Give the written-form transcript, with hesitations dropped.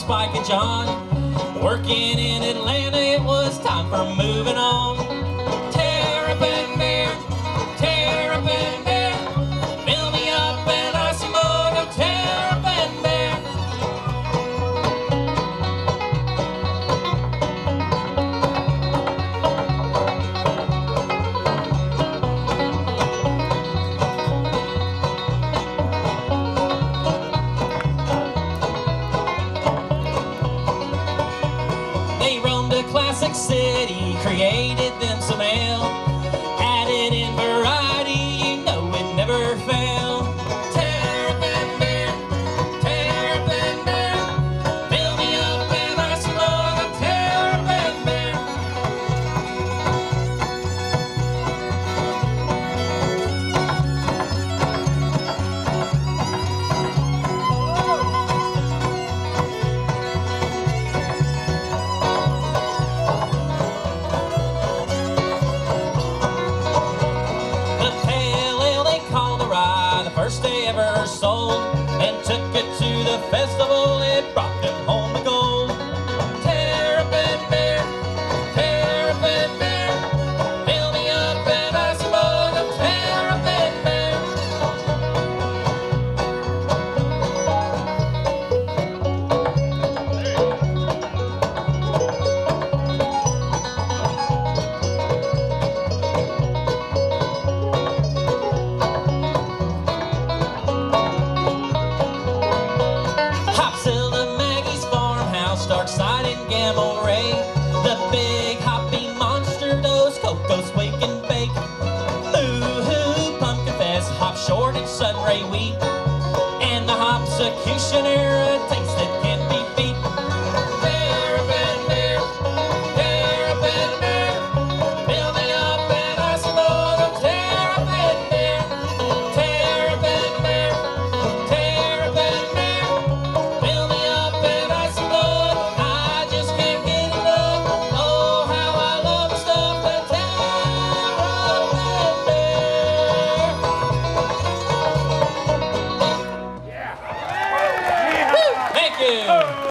Spike and John. Working in Atlanta, it was time for a move.